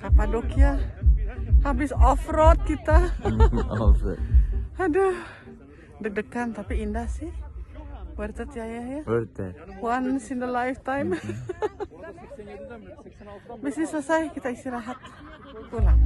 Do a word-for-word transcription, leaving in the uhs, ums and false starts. Kapadokya, habis off-road kita. Aduh, deg-degan tapi indah sih. Worth it ya ya ya. Worth it. Once in a lifetime. Mesti selesai kita istirahat pulang.